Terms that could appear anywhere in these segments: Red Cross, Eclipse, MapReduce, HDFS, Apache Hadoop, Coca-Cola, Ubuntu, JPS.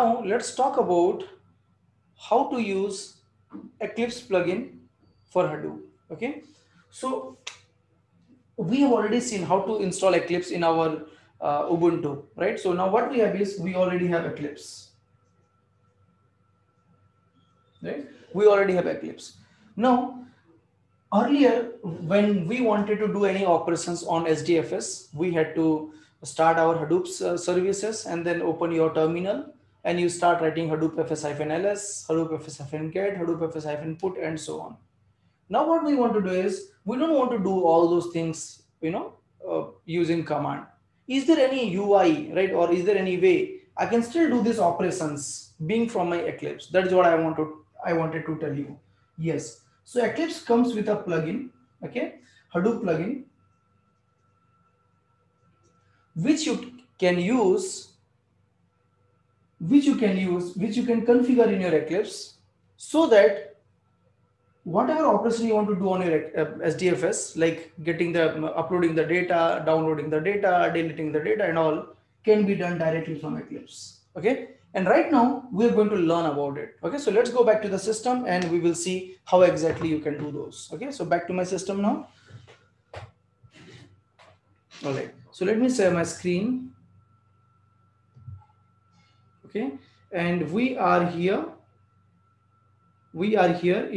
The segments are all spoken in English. Now let's talk about how to use Eclipse plugin for Hadoop. Okay, so we have already seen how to install Eclipse in our Ubuntu, right? So now what we have is we already have Eclipse, right? We already have Eclipse. Now, earlier when we wanted to do any operations on HDFS, we had to start our Hadoop services and then open your terminal and you start writing Hadoop fs -ls, Hadoop fs -get, Hadoop fs -put, and so on. Now what we want to do is we don't want to do all those things, you know, using command. Is there any UI, right? Or is there any way I can still do these operations being from my Eclipse? That is what I wanted to tell you. Yes. So Eclipse comes with a plugin, okay, Hadoop plugin, which you can use, which you can configure in your Eclipse, so that whatever operation you want to do on your HDFS, like getting the, uploading the data, downloading the data, deleting the data and all, can be done directly from Eclipse. Okay. And right now we're going to learn about it. Okay. So let's go back to the system and we will see how exactly you can do those. Okay. So back to my system now. All right. So let me share my screen. Okay, and we are here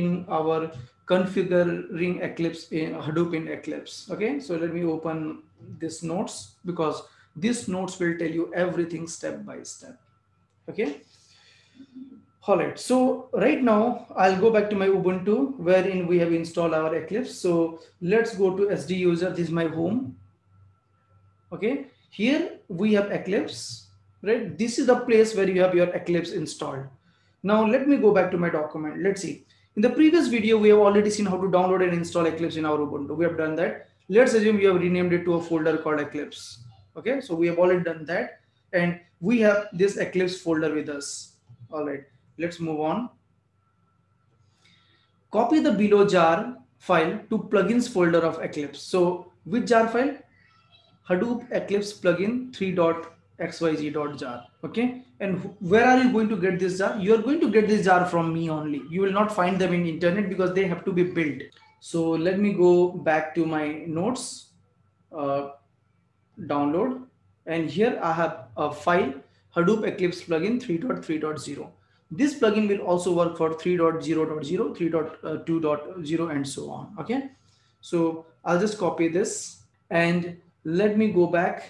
in our configuring Eclipse in Hadoop in Eclipse. Okay, so let me open this notes, because this notes will tell you everything step by step. Okay, all right. So right now I'll go back to my Ubuntu wherein we have installed our Eclipse. So let's go to SD user. This is my home. Okay, here we have Eclipse. Right, this is the place where you have your Eclipse installed. Now let me go back to my document. Let's see. In the previous video, we have already seen how to download and install Eclipse in our Ubuntu. We have done that. Let's assume we have renamed it to a folder called Eclipse. Okay, so we have already done that, and we have this Eclipse folder with us. All right, let's move on. Copy the below jar file to plugins folder of Eclipse. So which jar file? Hadoop Eclipse plugin 3.xyz.jar. Okay, and where are you going to get this jar? You are going to get this jar from me only. You will not find them in internet because they have to be built. So let me go back to my notes, download, and here I have a file, Hadoop Eclipse plugin 3.3.0. This plugin will also work for 3.0.0, 3.2.0, and so on. Okay, so I'll just copy this and let me go back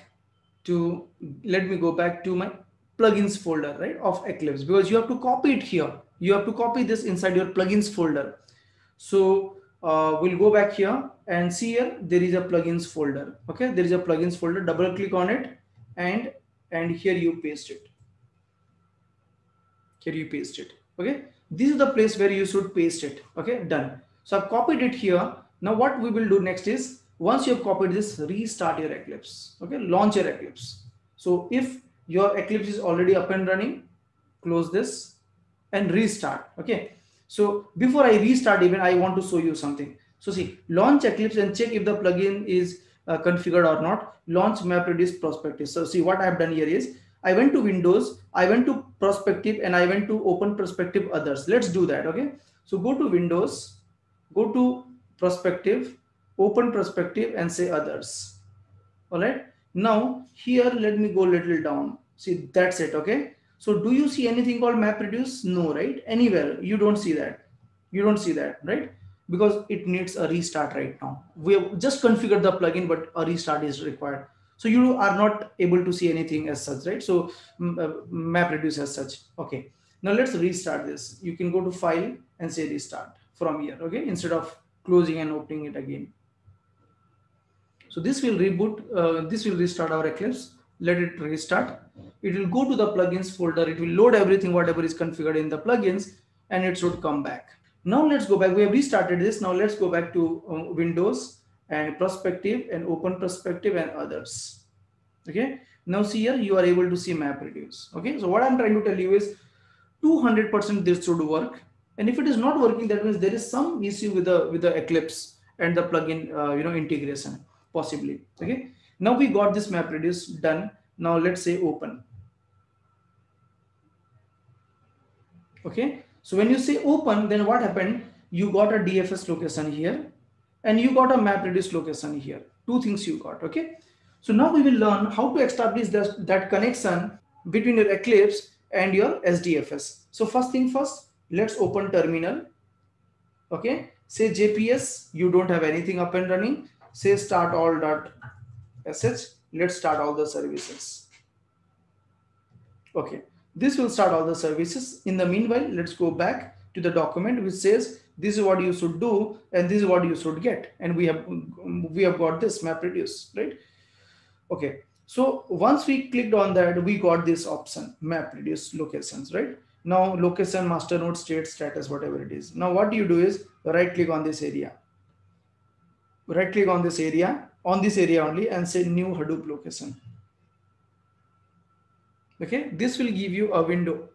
to my plugins folder, right, of Eclipse, because you have to copy it here. You have to copy this inside your plugins folder. So we'll go back here and see here, there is a plugins folder. Okay, there is a plugins folder. Double click on it and here you paste it. Here you paste it. Okay, this is the place where you should paste it. Okay, done. So I've copied it here. Now what we will do next is, once you've copied this, restart your Eclipse. Okay, launch your Eclipse. So if your Eclipse is already up and running, close this and restart. Okay, so before I restart, even I want to show you something. So see, launch Eclipse and check if the plugin is configured or not. Launch MapReduce Prospective. So see, what I've done here is I went to Windows, I went to Prospective, and I went to Open Prospective Others. Let's do that. Okay, so go to Windows, go to Prospective, Open Prospective, and say Others. All right, now here let me go a little down. See, that's it. Okay, so do you see anything called MapReduce? No, right? Anywhere you don't see that. You don't see that, right? Because it needs a restart right now. We have just configured the plugin, but a restart is required. So you are not able to see anything as such, right? So MapReduce as such. Okay, now let's restart this. You can go to File and say Restart from here. Okay, instead of closing and opening it again. So this will reboot, this will restart our Eclipse. Let it restart. It will go to the plugins folder. It will load everything, whatever is configured in the plugins, and it should come back. Now let's go back. We have restarted this. Now let's go back to Windows and Prospective and Open Prospective and Others. Okay. Now see here, you are able to see MapReduce. Okay. So what I'm trying to tell you is 200% this should work. And if it is not working, that means there is some issue with the Eclipse and the plugin, integration. Possibly. Okay, now we got this MapReduce done. Now let's say Open. Okay. So when you say open, then what happened? You got a DFS location here and you got a MapReduce location here. Two things you got. Okay. So now we will learn how to establish that connection between your Eclipse and your HDFS. So first thing first, let's open terminal. Okay. Say JPS, you don't have anything up and running. Say start all.sh. Let's start all the services. Okay. This will start all the services. In the meanwhile, let's go back to the document which says this is what you should do and this is what you should get. And we have got this MapReduce, right? Okay. So once we clicked on that, we got this option, MapReduce locations, right? Now location, master node, state, status, whatever it is. Now what you do is right click on this area. Right click on this area only, and say new Hadoop location. Okay, this will give you a window.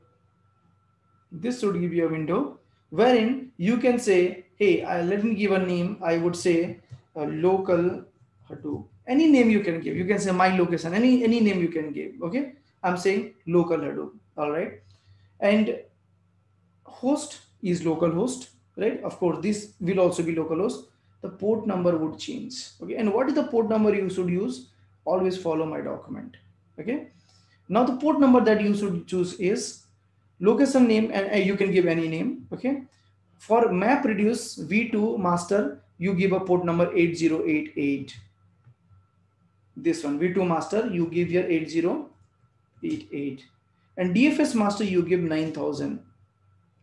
This should give you a window wherein you can say, hey, let me give a name. I would say a local Hadoop. Any name you can give. You can say my location, any name you can give. Okay, I'm saying local Hadoop. All right. And host is localhost, right? Of course, this will also be localhost. The port number would change. Okay. And what is the port number you should use? Always follow my document. Okay. Now the port number that you should choose is location name, and you can give any name. Okay. For MapReduce v2 master, you give a port number 8088. This one, v2 master, you give your 8088. And DFS master, you give 9000.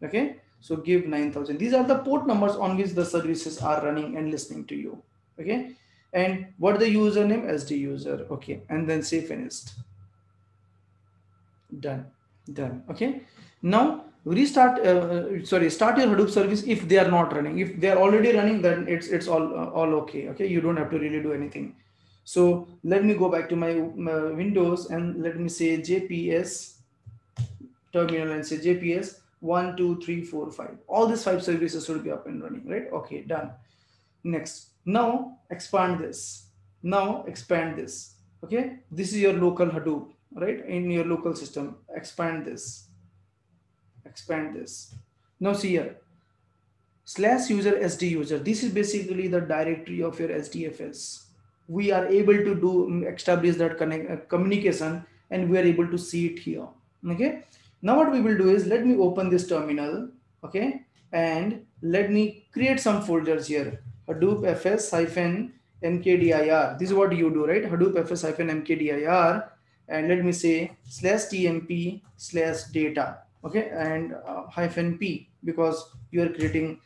Okay. So give 9000. These are the port numbers on which the services are running and listening to you. Okay. And what the username? SD user. Okay. And then say finished. Done. Okay. Now restart. Start your Hadoop service if they are not running. If they are already running, then it's all okay. Okay. You don't have to really do anything. So let me go back to my Windows and let me say JPS terminal and say JPS 1, 2, 3, 4, 5. All these 5 services should be up and running, right? Okay, done. Next, now expand this. Okay, this is your local Hadoop, right? In your local system, expand this. Now see here, /user/sd user. This is basically the directory of your HDFS. We are able to establish that communication, and we are able to see it here. Okay. Now what we will do is let me open this terminal, okay, and let me create some folders here. Hadoop fs -mkdir. This is what you do, right? Hadoop fs -mkdir, and let me say /tmp/data. Okay, and -p, because you are creating,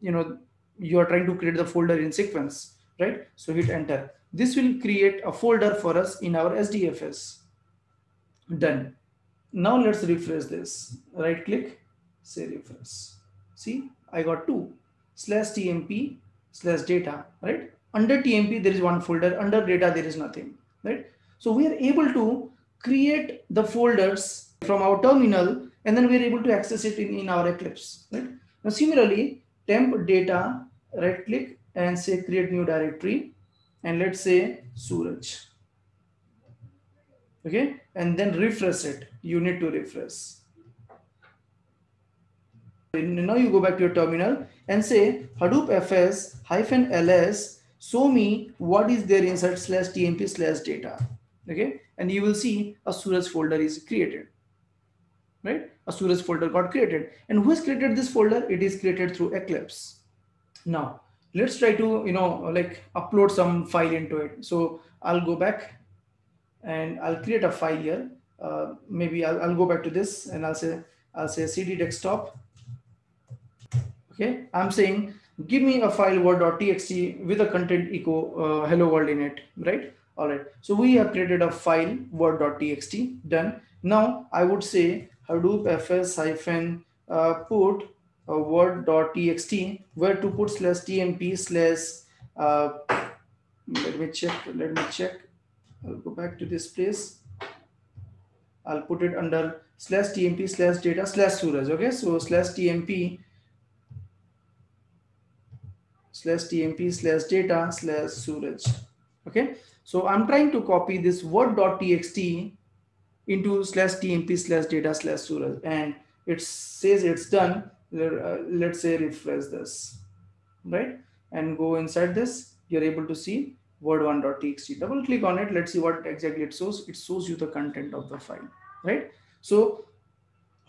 you are trying to create the folder in sequence, right? So hit enter. This will create a folder for us in our HDFS. Done. Now let's refresh this. Right click, say refresh. See, I got 2, /tmp/data, right? Under tmp, there is one folder. Under data, there is nothing, right? So we are able to create the folders from our terminal, and then we are able to access it in our Eclipse, right? Now, similarly, temp data, right click and say create new directory, and let's say Suraj. Okay, and then refresh it. You need to refresh. Now you go back to your terminal and say Hadoop fs -ls, show me what is there inside /tmp/data. Okay, and you will see a Suraj folder is created, right? A Suraj folder got created, and who has created this folder? It is created through Eclipse. Now let's try to, upload some file into it. So I'll go back and I'll create a file here. Maybe I'll go back to this and I'll say cd desktop. Okay, I'm saying give me a file word.txt with a content echo hello world in it, right? All right. So we have created a file word.txt. Done. Now I would say Hadoop fs -put word.txt, where to put /tmp/ let me check. I'll go back to this place. I'll put it under /tmp/data/suraj. Okay, so /tmp/data/suraj. Okay, so I'm trying to copy this word.txt into /tmp/data/suraj, and it says it's done. Let's say refresh this, right? And go inside this, you're able to see word1.txt. Double click on it. Let's see what exactly it shows. It shows you the content of the file, right? So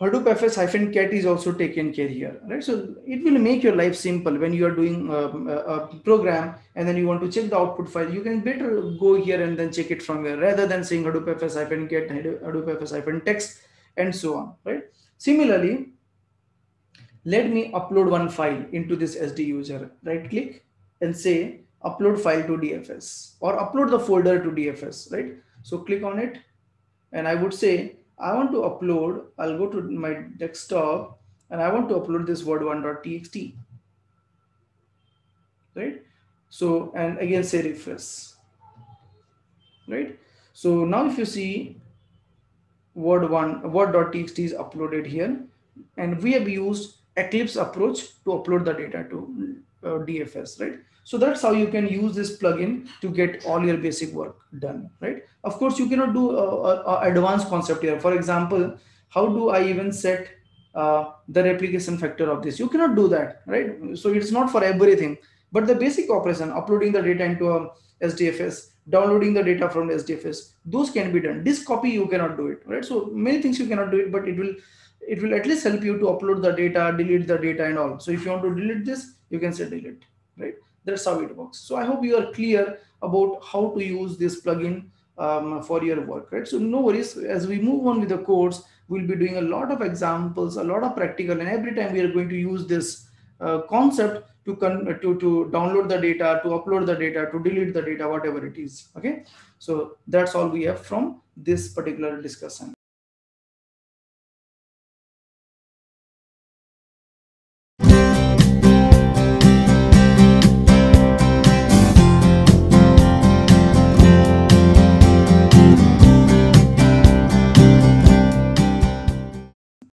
Hadoop fs-cat is also taken care here, right? So it will make your life simple when you are doing a program and then you want to check the output file. You can better go here and then check it from here rather than saying Hadoop fs-cat, Hadoop fs-text, and so on, right? Similarly, let me upload one file into this SD user. Right click and say upload file to DFS or upload the folder to DFS, right? So click on it and I would say I want to upload, I'll go to my desktop and I want to upload this word1.txt, right? So, and again say refresh, right? So now if you see word1.txt is uploaded here, and we have used Eclipse approach to upload the data to DFS, right? So that's how you can use this plugin to get all your basic work done, right? Of course, you cannot do an advanced concept here. For example, how do I even set the replication factor of this? You cannot do that, right? So it's not for everything, but the basic operation, uploading the data into a HDFS, downloading the data from HDFS, those can be done. Disk copy, you cannot do it, right? So many things you cannot do it, but it will at least help you to upload the data, delete the data and all. So if you want to delete this, you can say delete, right? That's how it works. So I hope you are clear about how to use this plugin for your work, right? So no worries, as we move on with the course, we'll be doing a lot of examples, a lot of practical, and every time we are going to use this concept to download the data, to upload the data, to delete the data, whatever it is, okay? So that's all we have from this particular discussion.